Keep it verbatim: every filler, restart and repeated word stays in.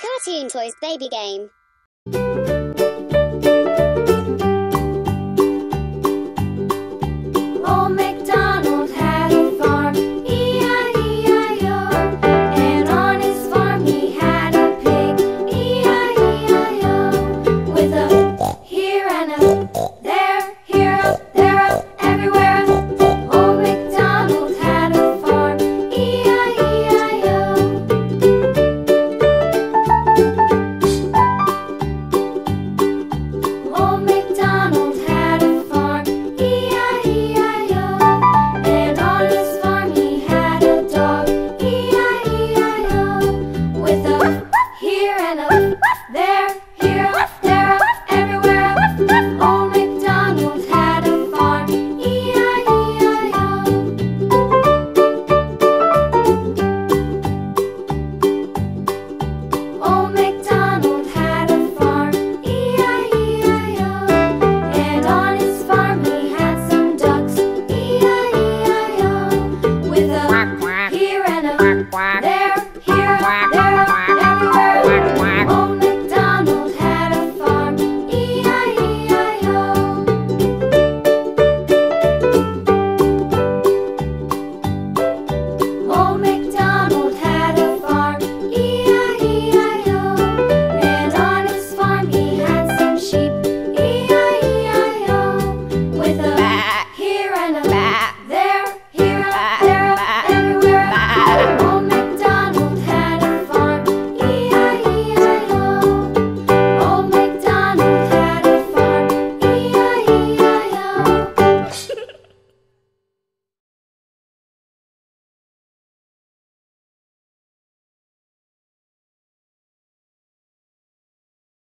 Cartoon Toys Baby Game. Here and a there.